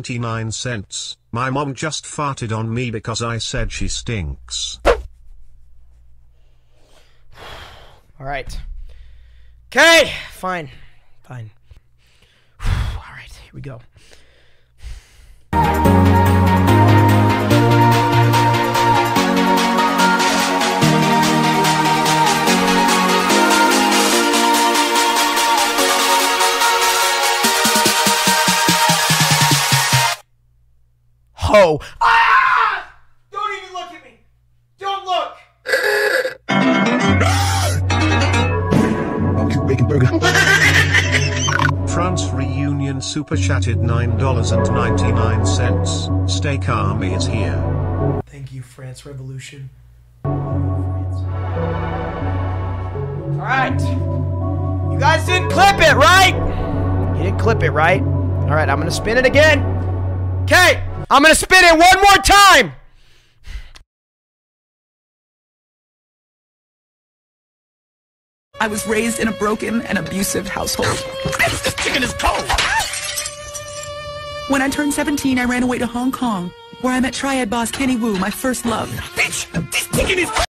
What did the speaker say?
$2.99. My mom just farted on me because I said she stinks. Alright. Okay, fine. Fine. Alright, here we go. Ho! Ah! Don't even look at me! Don't look! Barbecue bacon burger. France Reunion Super Chatted $9.99. Steak Army is here. Thank you, France Revolution. Alright. You guys didn't clip it, right? You didn't clip it, right? Alright, I'm gonna spin it again. Okay! I'm gonna spin it one more time! I was raised in a broken and abusive household. This chicken is cold! When I turned 17, I ran away to Hong Kong, where I met Triad boss Kenny Wu, my first love. Bitch! This chicken is cold!